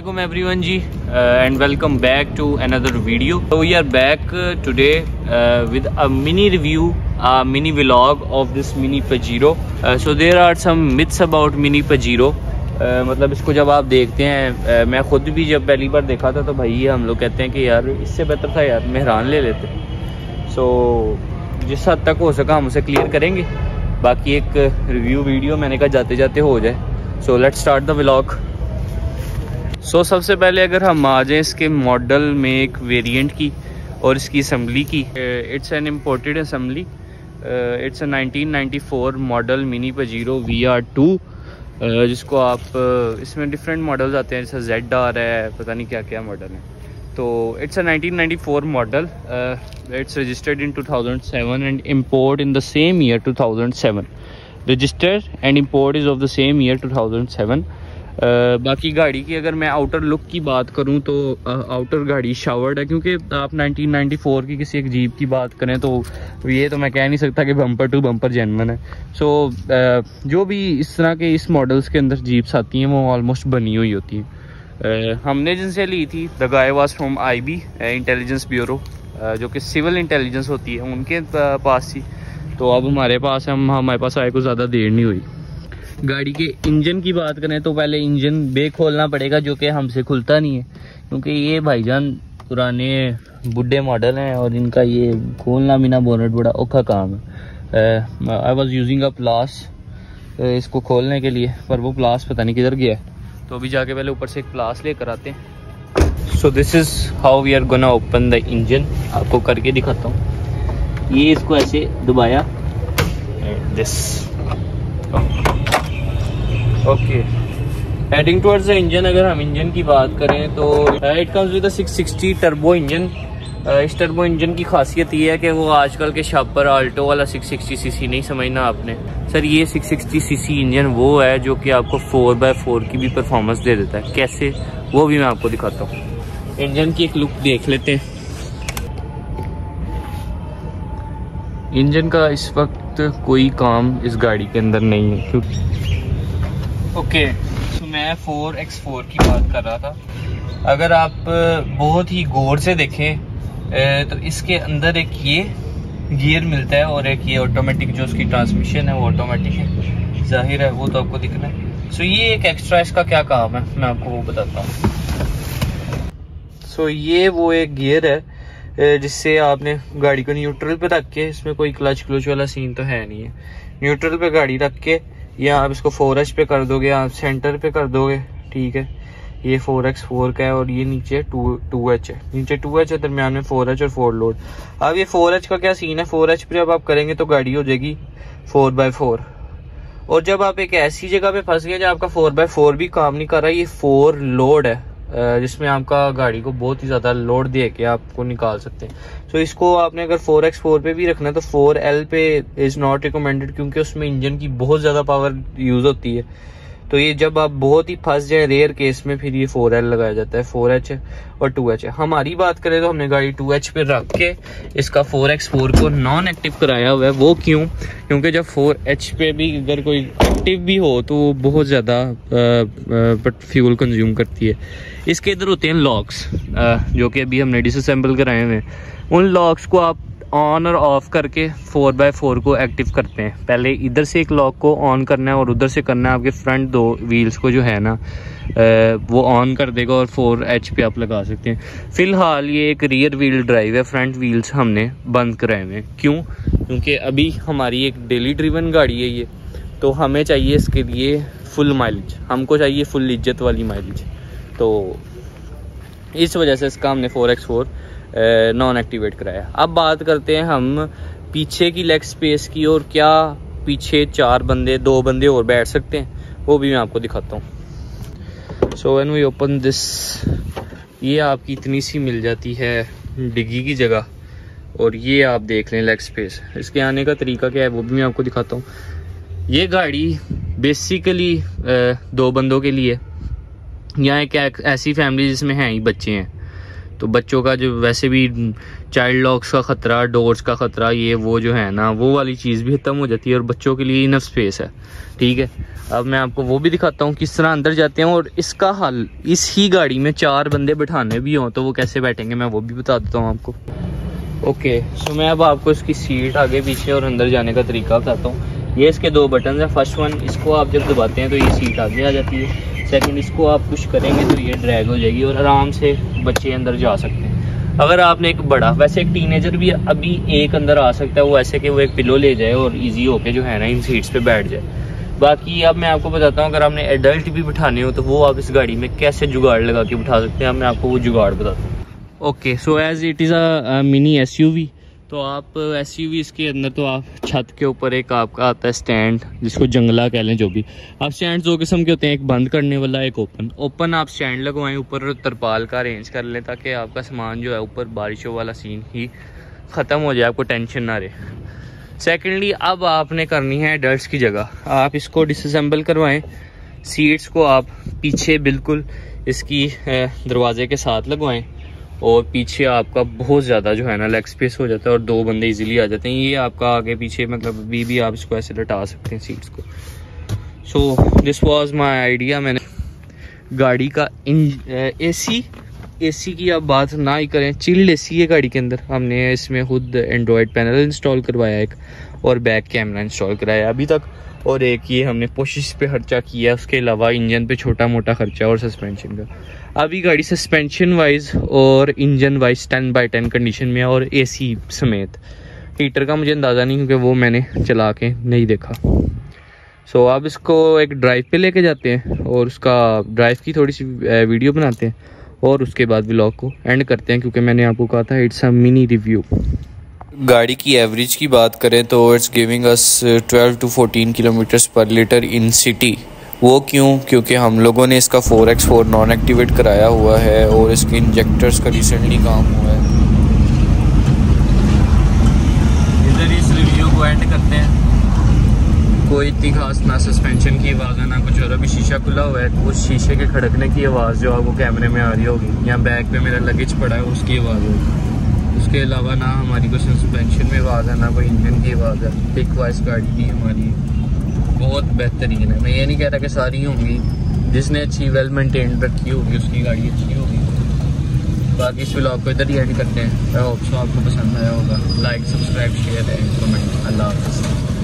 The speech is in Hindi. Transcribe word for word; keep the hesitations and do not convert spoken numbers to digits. Assalamualaikum everyone ji uh, and welcome back to another video. So we are back uh, today uh, with a mini review, a mini vlog of this mini Pajero. Uh, so there are some myths about mini Pajero. Uh, मतलब इसको जब आप देखते हैं, uh, मैं खुद भी जब पहली बार देखा था तो भाई हम लोग कहते हैं कि यार इससे बेहतर था यार मेहरान ले लेते. सो so, जिस हद तक हो सका हम उसे क्लियर करेंगे, बाकी एक रिव्यू वीडियो मैंने कहा जाते जाते हो जाए. So let's start the vlog. So so, सबसे पहले अगर हम आ जाएँ इसके मॉडल में एक वेरिएंट की और इसकी असम्बली की. It's an imported assembly. It's a nineteen ninety four model mini Pajero V R two, जिसको आप uh, इसमें डिफरेंट मॉडल्स आते हैं जैसे जेड आर है, पता नहीं क्या क्या मॉडल है. तो it's a nineteen ninety four model. It's registered in two thousand seven and import in the same year two thousand seven. Register and import is of the same year two thousand seven. Uh, बाकी गाड़ी की अगर मैं आउटर लुक की बात करूं तो आउटर uh, गाड़ी शावर्ड है, क्योंकि आप नाइनटीन नाइंटी फोर की किसी एक जीप की बात करें तो ये तो मैं कह नहीं सकता कि बम्पर टू बम्पर जेन्युइन है. सो so, uh, जो भी इस तरह के इस मॉडल्स के अंदर जीप्स आती हैं वो ऑलमोस्ट बनी हुई होती हैं. uh, हमने जिनसे ली थी the guy was from I B intelligence bureau, जो कि सिविल इंटेलिजेंस होती है, उनके पास थी. तो अब हमारे पास हम हमारे पास आए को ज़्यादा देर नहीं हुई. गाड़ी के इंजन की बात करें तो पहले इंजन बे खोलना पड़ेगा, जो कि हमसे खुलता नहीं है क्योंकि ये भाईजान पुराने बुढ़े मॉडल हैं और इनका ये खोलना बिना बोनट बड़ा औखा काम है. आई वाज यूजिंग अ प्लास इसको खोलने के लिए, पर वो प्लास पता नहीं किधर गया है, तो अभी जाके पहले ऊपर से एक प्लास लेकर आते हैं. So this is how we are gonna open the engine. आपको करके दिखाता हूँ. ये इसको ऐसे दबाया, this okay. Heading towards the engine. अगर हम इंजन की बात करें तो it comes with a six sixty turbo engine. इस टर्बो इंजन की खासियत ये है कि वो आजकल के शापर आल्टो वाला सिक्स सिक्सटी सीसी नहीं समझना आपने सर, ये सिक्स सिक्सटी सीसी इंजन वो है जो कि आपको फोर बाय फोर की भी परफॉर्मेंस दे देता है. कैसे, वो भी मैं आपको दिखाता हूँ. इंजन की एक लुक देख लेते हैं. इंजन का इस वक्त कोई काम इस गाड़ी के अंदर नहीं है क्योंकि ओके okay, so मैं फोर एक्स फोर की बात कर रहा था. अगर आप बहुत ही गौर से देखें तो इसके अंदर एक ये गियर मिलता है और एक ये ऑटोमेटिक, जो उसकी ट्रांसमिशन है वो ऑटोमेटिक है, जाहिर है वो तो आपको दिखना है. सो so ये एक एक्स्ट्रा, इसका क्या काम है मैं आपको वो बताता हूँ. सो so ये वो एक गियर है जिससे आपने गाड़ी को न्यूट्रल पे रख के, इसमें कोई क्लच क्लच वाला सीन तो है नहीं है, न्यूट्रल पे गाड़ी रख के या आप इसको फोर एच पे कर दोगे, आप सेंटर पे कर दोगे, ठीक है. ये फोर एक्स फोर का है और ये नीचे टू टू एच है, नीचे टू एच है, दरम्यान में फोर एच और फोर लोड. अब ये फोर एच का क्या सीन है, फोर एच पे जब आप करेंगे तो गाड़ी हो जाएगी फोर बाय फोर, और जब आप एक ऐसी जगह पे फंस गए जहाँ आपका फोर बाय फोर भी काम नहीं कर रहा, ये फोर लोड है जिसमें आपका गाड़ी को बहुत ही ज़्यादा लोड दे के आपको निकाल सकते हैं. सो so इसको आपने अगर फोर एक्स फोर पे भी रखना है तो फोर एल पे इज़ नॉट रिकमेंडेड, क्योंकि उसमें इंजन की बहुत ज़्यादा पावर यूज़ होती है. तो ये जब आप बहुत ही फंस जाए रेयर केस में, फिर ये फोर एल लगाया जाता है. फोर एच है और टू एच है. हमारी बात करें तो हमने गाड़ी टू एच पे रख के इसका फोर एक्स फोर को नॉन एक्टिव कराया हुआ है. वो क्यों, क्योंकि जब फोर एच पे भी अगर कोई एक्टिव भी हो तो वो बहुत ज़्यादा फ्यूल कंज्यूम करती है. इसके इधर होते हैं लॉक्स, जो कि अभी हमने डिसअसेंबल कराए हुए हैं. उन लॉक्स को आप ऑन और ऑफ़ करके फोर बाय फोर को एक्टिव करते हैं. पहले इधर से एक लॉक को ऑन करना है और उधर से करना है, आपके फ्रंट दो व्हील्स को जो है ना वो ऑन कर देगा और फोर एच पे आप लगा सकते हैं. फ़िलहाल ये एक रियर व्हील ड्राइव है, फ्रंट व्हील्स हमने बंद कराए हुए हैं. क्यों, क्योंकि अभी हमारी एक डेली ड्रिवन गाड़ी है ये, तो हमें चाहिए इसके लिए फुल माइलेज, हमको चाहिए फुल इज्जत वाली माइलेज. तो इस वजह से इसका हमने four X four non activate कराया. अब बात करते हैं हम पीछे की लेग स्पेस की, और क्या पीछे चार बंदे, दो बंदे और बैठ सकते हैं, वो भी मैं आपको दिखाता हूँ. So when we open this, ये आपकी इतनी सी मिल जाती है डिग्गी की जगह, और ये आप देख लें लेग स्पेस. इसके आने का तरीका क्या है वो भी मैं आपको दिखाता हूँ. ये गाड़ी बेसिकली दो बंदों के लिए, यहाँ एक ऐसी फैमिली जिसमें हैं ही बच्चे हैं, तो बच्चों का जो वैसे भी चाइल्ड लॉक्स का ख़तरा, डोर्स का ख़तरा, ये वो जो है ना वो वाली चीज़ भी ख़त्म हो जाती है और बच्चों के लिए इनफ स्पेस है। ठीक है, अब मैं आपको वो भी दिखाता हूँ किस तरह अंदर जाते हैं। और इसका हल, इस ही गाड़ी में चार बंदे बैठाने भी हों तो वो कैसे बैठेंगे मैं वो भी बता देता हूँ आपको। ओके सो मैं अब आपको इसकी सीट आगे पीछे और अंदर जाने का तरीका बताता हूँ। ये इसके दो बटन हैं, फर्स्ट वन इसको आप जब दबाते हैं तो ये सीट आगे आ जाती है, सेकंड इसको आप पुश करेंगे तो ये ड्रैग हो जाएगी और आराम से बच्चे अंदर जा सकते हैं। अगर आपने एक बड़ा, वैसे एक टीनेजर भी अभी एक अंदर आ सकता है, वो ऐसे कि वो एक पिलो ले जाए और इजी होके जो है ना इन सीट्स पे बैठ जाए। बाकी अब मैं आपको बताता हूँ अगर आपने एडल्ट भी बिठाने हो तो वो आप इस गाड़ी में कैसे जुगाड़ लगा के बिठा सकते हैं, मैं आपको वो जुगाड़ बताता हूँ। Okay so as it is a mini S U V, तो आप एस यू वी इसके अंदर तो आप छत के ऊपर एक आपका आता है स्टैंड, जिसको जंगला कह लें जो भी आप। स्टैंड दो किस्म के होते हैं, एक बंद करने वाला, एक ओपन। ओपन आप स्टैंड लगवाएं, ऊपर तरपाल का अरेंज कर लें ताकि आपका सामान जो है ऊपर बारिशों वाला सीन ही ख़त्म हो जाए, आपको टेंशन ना रहे। सेकेंडली अब आपने करनी है एडल्ट की जगह, आप इसको डिसअसेंबल करवाएँ, सीट्स को आप पीछे बिल्कुल इसकी दरवाजे के साथ लगवाएँ और पीछे आपका बहुत ज़्यादा जो है ना लेग स्पेस हो जाता है और दो बंदे इजीली आ जाते हैं। ये आपका आगे पीछे मतलब अभी भी आप इसको ऐसे लटा सकते हैं सीट्स को। So this was my idea. मैंने गाड़ी का इन एसी एसी की आप बात ना ही करें, चिल्ड एसी है गाड़ी के अंदर। हमने इसमें खुद एंड्रॉयड पैनल इंस्टॉल करवाया एक, और बैक कैमरा इंस्टॉल कराया अभी तक, और एक ये हमने पोशिश पे खर्चा किया। उसके अलावा इंजन पे छोटा मोटा खर्चा और सस्पेंशन का। अभी गाड़ी सस्पेंशन वाइज और engine wise ten by ten condition में है और एसी समेत। हीटर का मुझे अंदाज़ा नहीं क्योंकि वो मैंने चला के नहीं देखा। सो अब इसको एक ड्राइव पे लेके जाते हैं और उसका ड्राइव की थोड़ी सी वीडियो बनाते हैं और उसके बाद व्लॉग को एंड करते हैं, क्योंकि मैंने आपको कहा था इट्स अ मिनी रिव्यू। गाड़ी की एवरेज की बात करें तो it's giving us twelve to fourteen kilometres per litre in city. वो क्यों? क्योंकि हम लोगों ने इसका four X four non activate कराया हुआ है और इसके इंजेक्टर्स का रिसेंटली काम हुआ है। इधर इस रिव्यू को एंड करते हैं। कोई इतनी खास ना सस्पेंशन की आवाज़ है ना कुछ, और अभी शीशा खुला हुआ है, उस शीशे के खड़कने की आवाज़ जो आपको कैमरे में आ रही होगी, या बैग पे मेरा लगेज पड़ा है उसकी आवाज़ होगी। उसके अलावा ना हमारी कोई सस्पेंशन में आवाज़ है ना कोई इंजन की आवाज़ है। पिक वाइज गाड़ी भी हमारी बहुत बेहतरीन है। मैं ये नहीं कह रहा कि सारी होंगी, जिसने अच्छी वेल मेंटेन रखी होगी उसकी गाड़ी अच्छी होगी। बाकी इस व्लॉग को इधर ही एंड करते हैं। आई होप सो आपको पसंद आया होगा। Like, subscribe, share and comment. अल्लाह हाफ़िज़।